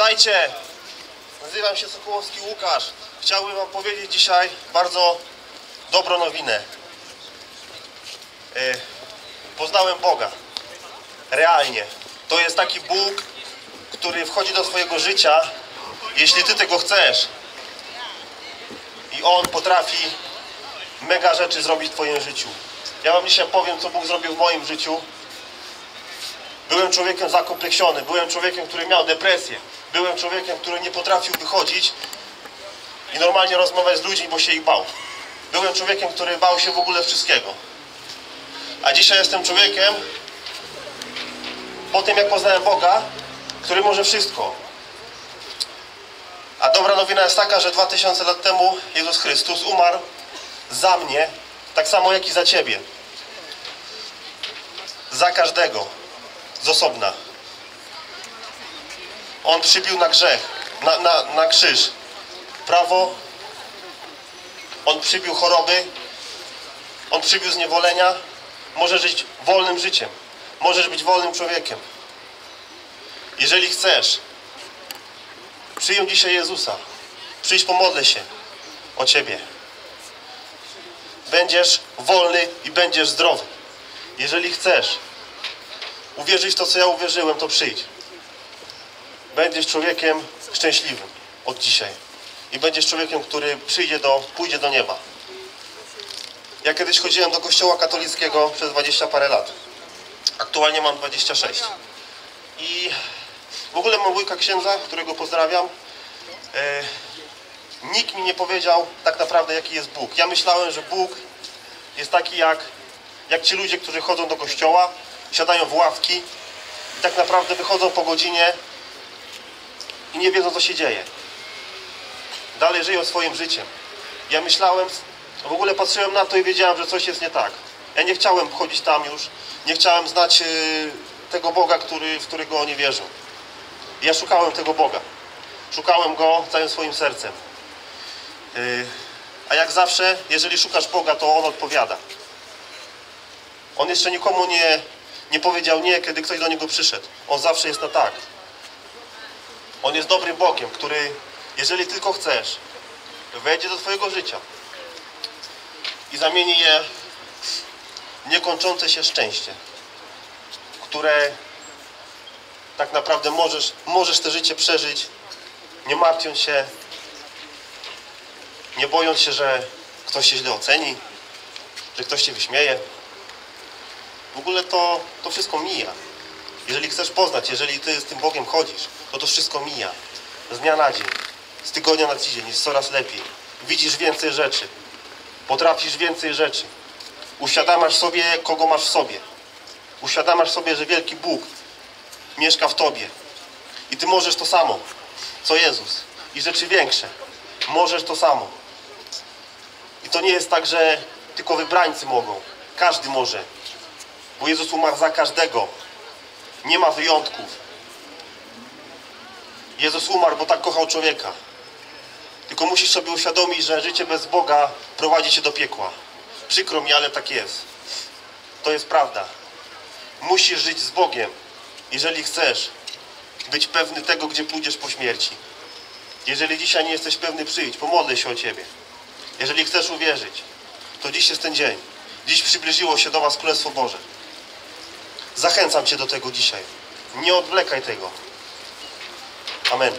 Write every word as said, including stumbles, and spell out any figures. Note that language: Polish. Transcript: Witajcie, nazywam się Sokołowski Łukasz. Chciałbym wam powiedzieć dzisiaj bardzo dobrą nowinę. Yy, poznałem Boga. Realnie. To jest taki Bóg, który wchodzi do twojego życia, jeśli ty tego chcesz. I On potrafi mega rzeczy zrobić w twoim życiu. Ja wam dzisiaj powiem, co Bóg zrobił w moim życiu. Byłem człowiekiem zakompleksiony, byłem człowiekiem, który miał depresję, byłem człowiekiem, który nie potrafił wychodzić i normalnie rozmawiać z ludźmi, bo się ich bał. Byłem człowiekiem, który bał się w ogóle wszystkiego. A dzisiaj jestem człowiekiem, po tym jak poznałem Boga, który może wszystko. A dobra nowina jest taka, że dwa tysiące lat temu Jezus Chrystus umarł za mnie, tak samo jak i za ciebie. Za każdego. Z osobna. On przybił na grzech, na, na, na krzyż prawo. On przybił choroby. On przybił zniewolenia. Możesz żyć wolnym życiem. Możesz być wolnym człowiekiem. Jeżeli chcesz, przyjął dzisiaj Jezusa. Przyjdź, pomodlę się o ciebie. Będziesz wolny i będziesz zdrowy. Jeżeli chcesz uwierzyć w to, co ja uwierzyłem, to przyjdź. Będziesz człowiekiem szczęśliwym od dzisiaj. I będziesz człowiekiem, który przyjdzie do, pójdzie do nieba. Ja kiedyś chodziłem do kościoła katolickiego przez dwadzieścia parę lat. Aktualnie mam dwadzieścia sześć. I w ogóle mam wujka księdza, którego pozdrawiam. E, nikt mi nie powiedział tak naprawdę, jaki jest Bóg. Ja myślałem, że Bóg jest taki jak, jak ci ludzie, którzy chodzą do kościoła, siadają w ławki i tak naprawdę wychodzą po godzinie i nie wiedzą, co się dzieje. Dalej żyją swoim życiem. Ja myślałem, w ogóle patrzyłem na to i wiedziałem, że coś jest nie tak. Ja nie chciałem chodzić tam już, nie chciałem znać tego Boga, który, w którego oni wierzą. Ja szukałem tego Boga. Szukałem Go całym swoim sercem. A jak zawsze, jeżeli szukasz Boga, to On odpowiada. On jeszcze nikomu nie... Nie powiedział nie, kiedy ktoś do niego przyszedł. On zawsze jest na tak. On jest dobrym Bogiem, który, jeżeli tylko chcesz, wejdzie do twojego życia i zamieni je w niekończące się szczęście, które tak naprawdę możesz, możesz te życie przeżyć, nie martwiąc się, nie bojąc się, że ktoś cię źle oceni, że ktoś cię wyśmieje. W ogóle to, to wszystko mija. Jeżeli chcesz poznać, jeżeli ty z tym Bogiem chodzisz, to to wszystko mija. Z dnia na dzień, z tygodnia na tydzień jest coraz lepiej. Widzisz więcej rzeczy. Potrafisz więcej rzeczy. Uświadamasz sobie, kogo masz w sobie. Uświadamasz sobie, że wielki Bóg mieszka w tobie. I ty możesz to samo, co Jezus. I rzeczy większe. Możesz to samo. I to nie jest tak, że tylko wybrańcy mogą. Każdy może. Bo Jezus umarł za każdego. Nie ma wyjątków. Jezus umarł, bo tak kochał człowieka. Tylko musisz sobie uświadomić, że życie bez Boga prowadzi cię do piekła. Przykro mi, ale tak jest. To jest prawda. Musisz żyć z Bogiem, jeżeli chcesz być pewny tego, gdzie pójdziesz po śmierci. Jeżeli dzisiaj nie jesteś pewny, przyjdź, pomodlę się o ciebie. Jeżeli chcesz uwierzyć, to dziś jest ten dzień. Dziś przybliżyło się do was Królestwo Boże. Zachęcam cię do tego dzisiaj. Nie odwlekaj tego. Amen.